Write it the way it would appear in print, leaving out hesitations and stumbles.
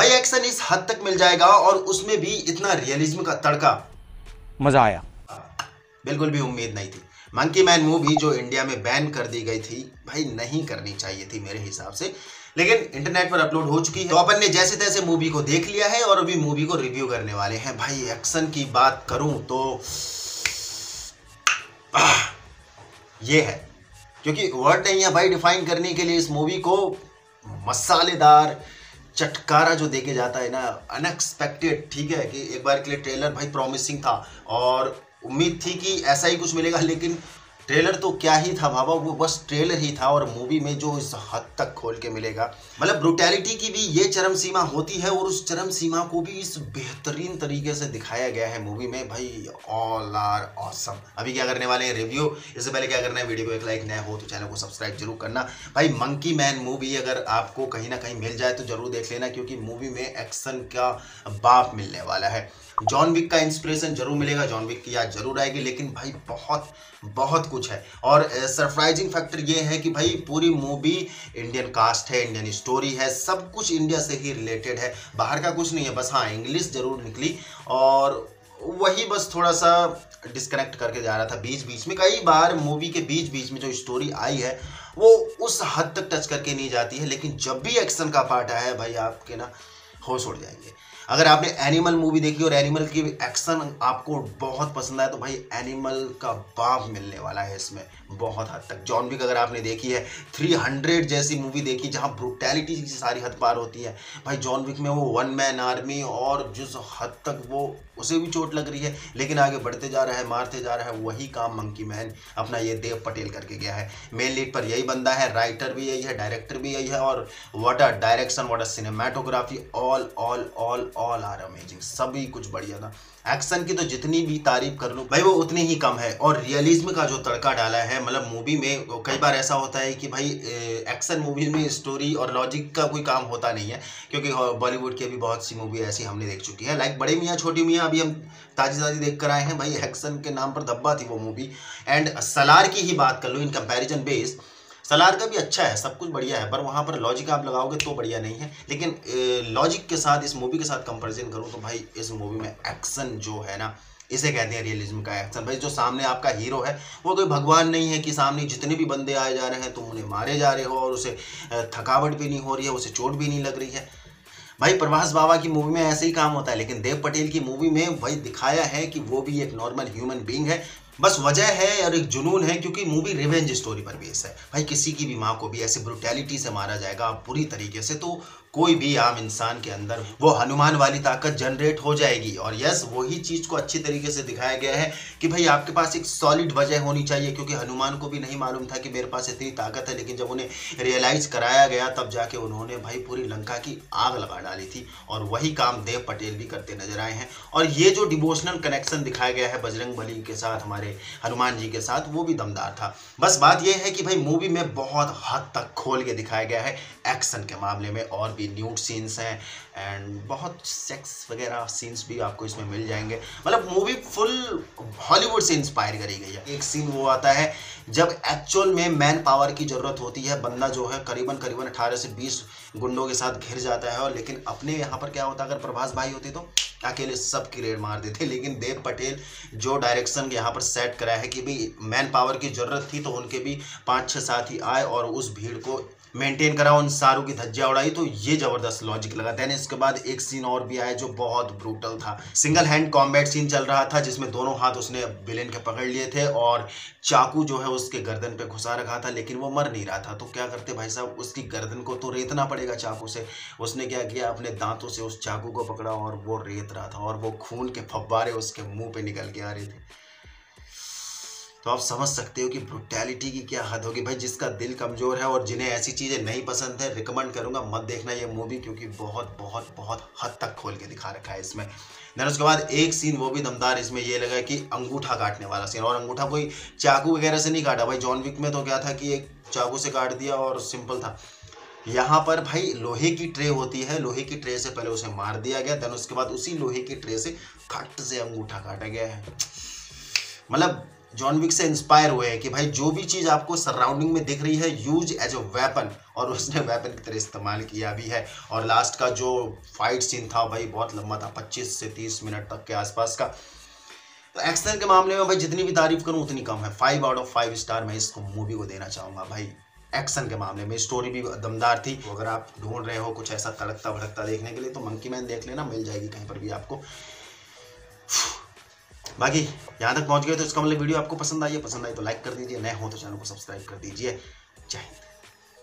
भाई एक्शन इस हद तक मिल जाएगा और उसमें भी इतना रियलिज्म का तड़का, मजा आया। बिल्कुल भी उम्मीद नहीं थी। मंकी मैन मूवी जो इंडिया में बैन कर दी गई थी भाई नहीं करनी चाहिए थी मेरे हिसाब से, लेकिन इंटरनेट पर अपलोड हो चुकी है तो अपन ने जैसे तैसे मूवी को देख लिया है और अभी मूवी को रिव्यू करने वाले हैं। भाई एक्शन की बात करूं तो ये है, क्योंकि वर्ड नहीं है भाई डिफाइन करने के लिए इस मूवी को। मसालेदार चटकारा जो देके जाता है ना, अनएक्सपेक्टेड। ठीक है कि एक बार के लिए ट्रेलर भाई प्रॉमिसिंग था और उम्मीद थी कि ऐसा ही कुछ मिलेगा, लेकिन ट्रेलर तो क्या ही था बाबा, वो बस ट्रेलर ही था। और मूवी में जो इस हद तक खोल के मिलेगा, मतलब ब्रूटैलिटी की भी ये चरम सीमा होती है और उस चरम सीमा को भी इस बेहतरीन तरीके से दिखाया गया है मूवी में। भाई ऑल आर ऑसम। अभी क्या करने वाले हैं रिव्यू, इससे पहले क्या करना है वीडियो को एक लाइक नया हो तो चैनल को सब्सक्राइब जरूर करना। भाई मंकी मैन मूवी अगर आपको कहीं ना कहीं मिल जाए तो जरूर देख लेना, क्योंकि मूवी में एक्शन का बाप मिलने वाला है। जॉन विक का इंस्पिरेशन जरूर मिलेगा, जॉन विक की याद जरूर आएगी, लेकिन भाई बहुत बहुत कुछ है। और सरप्राइजिंग फैक्टर ये है कि भाई पूरी मूवी इंडियन कास्ट है, इंडियन स्टोरी है, सब कुछ इंडिया से ही रिलेटेड है, बाहर का कुछ नहीं है। बस हाँ इंग्लिश जरूर निकली और वही बस थोड़ा सा डिस्कनेक्ट करके जा रहा था बीच बीच में। कई बार मूवी के बीच बीच में जो स्टोरी आई है वो उस हद तक टच करके नहीं जाती है, लेकिन जब भी एक्शन का पार्ट आया है भाई आपके ना होश उड़ जाएंगे। अगर आपने एनिमल मूवी देखी और एनिमल की एक्शन आपको बहुत पसंद आया तो भाई एनिमल का बाप मिलने वाला है इसमें बहुत हद तक। जॉन विक अगर आपने देखी है, 300 जैसी मूवी देखी जहां ब्रूटैलिटी की सारी हद पार होती है, भाई जॉन विक में वो वन मैन आर्मी और जिस हद तक वो उसे भी चोट लग रही है लेकिन आगे बढ़ते जा रहा है, मारते जा रहा है, वही काम मंकी मैन अपना ये देव पटेल करके गया है। मेन लीड पर यही बंदा है, राइटर भी यही है, डायरेक्टर भी यही है। और what a direction, what a cinematography, all all all all are amazing. सभी कुछ बढ़िया था। एक्शन की तो जितनी भी तारीफ कर लूं भाई वो उतनी ही कम है। और रियलिज्म का जो तड़का डाला है, मतलब मूवी में कई बार ऐसा होता है कि भाई एक्शन मूवी में स्टोरी और लॉजिक का कोई काम होता नहीं है, क्योंकि बॉलीवुड की भी बहुत सी मूवी ऐसी हमने देख चुकी है, लाइक बड़े मियाँ छोटी मियाँ अभी हम ताज़ी ताज़ी देख कर आए हैं। भाई एक्शन के नाम पर धब्बा थी वो मूवी। एंड सलार की ही बात कर लो, इन कंपेरिजन बेस्ड सलार का भी अच्छा है, सब कुछ बढ़िया है, पर वहाँ पर लॉजिक आप लगाओगे तो बढ़िया नहीं है। लेकिन लॉजिक के साथ इस मूवी के साथ कंपैरिजन करूँ तो भाई इस मूवी में एक्शन जो है ना, इसे कहते हैं रियलिज्म का एक्शन। भाई जो सामने आपका हीरो है वो कोई भगवान नहीं है कि सामने जितने भी बंदे आए जा रहे हैं तुम उन्हें मारे जा रहे हो और उसे थकावट भी नहीं हो रही है, उसे चोट भी नहीं लग रही है। भाई प्रभास बाबा की मूवी में ऐसे ही काम होता है, लेकिन देव पटेल की मूवी में भाई दिखाया है कि वो भी एक नॉर्मल ह्यूमन बीइंग है। बस वजह है और एक जुनून है, क्योंकि मूवी रिवेंज स्टोरी पर बेस है। भाई किसी की भी माँ को भी ऐसे ब्रूटैलिटी से मारा जाएगा पूरी तरीके से तो कोई भी आम इंसान के अंदर वो हनुमान वाली ताकत जनरेट हो जाएगी। और यस वही चीज़ को अच्छी तरीके से दिखाया गया है कि भाई आपके पास एक सॉलिड वजह होनी चाहिए, क्योंकि हनुमान को भी नहीं मालूम था कि मेरे पास इतनी ताकत है, लेकिन जब उन्हें रियलाइज कराया गया तब जाके उन्होंने भाई पूरी लंका की आग लगा डाली थी। और वही काम देव पटेल भी करते नजर आए हैं। और ये जो डिवोशनल कनेक्शन दिखाया गया है बजरंगबली के साथ, हमारे हनुमान जी के साथ, वो भी दमदार था। बस बात यह है कि भाई मूवी में बहुत हद तक खोल के दिखाया गया है एक्शन के मामले में, और न्यूड सीन्स हैं एंड बहुत सेक्स वगैरह सीन्स भी आपको इसमें मिल जाएंगे। मतलब मूवी फुल हॉलीवुड से इंस्पायर करी गई है। एक सीन वो आता है जब एक्चुअल में मैन पावर की जरूरत होती है, बंदा जो है करीबन 18 से 20 गुंडों के साथ घिर जाता है। और लेकिन अपने यहाँ पर क्या होता, अगर प्रभास भाई होते तो अकेले सब की रेड मार देते, लेकिन देव पटेल जो डायरेक्शन यहाँ पर सेट करा है कि भाई मैन पावर की जरूरत थी तो उनके भी 5-6 साथी आए और उस भीड़ को मेंटेन करा, उन सारों की धज्जियां उड़ाई, तो ये जबरदस्त लॉजिक लगा था। इसके बाद एक सीन और भी आया जो बहुत ब्रूटल था। सिंगल हैंड कॉम्बैट सीन चल रहा था जिसमें दोनों हाथ उसने विलेन के पकड़ लिए थे और चाकू जो है उसके गर्दन पे घुसा रखा था, लेकिन वो मर नहीं रहा था। तो क्या करते भाई साहब, उसकी गर्दन को तो रेतना पड़ेगा चाकू से। उसने क्या किया, अपने दांतों से उस चाकू को पकड़ा और वो रेत रहा था और वो खून के फव्वारे उसके मुंह पे निकल के आ रहे थे। तो आप समझ सकते हो कि ब्रूटैलिटी की क्या हद होगी। भाई जिसका दिल कमज़ोर है और जिन्हें ऐसी चीज़ें नहीं पसंद है, रिकमेंड करूंगा मत देखना ये मूवी, क्योंकि बहुत बहुत बहुत हद तक खोल के दिखा रखा है इसमें। देन उसके बाद एक सीन वो भी दमदार इसमें ये लगा कि अंगूठा काटने वाला सीन, और अंगूठा कोई चाकू वगैरह से नहीं काटा। भाई जॉन विक में तो क्या था कि एक चाकू से काट दिया और सिंपल था। यहाँ पर भाई लोहे की ट्रे होती है, लोहे की ट्रे से पहले उसे मार दिया गया, देन उसके बाद उसी लोहे की ट्रे से खट से अंगूठा काटा गया है। मतलब जॉन विक से इंस्पायर हुए हैं कि भाई जो भी चीज़ आपको सराउंडिंग में दिख रही है यूज एज अ वेपन, और उसने वेपन की तरह इस्तेमाल किया भी है। और लास्ट का जो फाइट सीन था भाई बहुत लंबा था, 25 से 30 मिनट तक के आसपास का। तो एक्शन के मामले में भाई जितनी भी तारीफ करूँ उतनी कम है, 5 आउट ऑफ 5 स्टार मैं इसको मूवी को देना चाहूँगा भाई। एक्शन के मामले में स्टोरी भी दमदार थी। तो अगर आप ढूंढ रहे हो कुछ ऐसा तड़कता भड़कता देखने के लिए तो मंकी मैन देख लेना, मिल जाएगी कहीं पर भी आपको। बाकी यहाँ तक पहुँच गए तो इसका मतलब वीडियो आपको पसंद आई है, पसंद आई तो लाइक कर दीजिए, नए हो तो चैनल को सब्सक्राइब कर दीजिए। जय हिंद।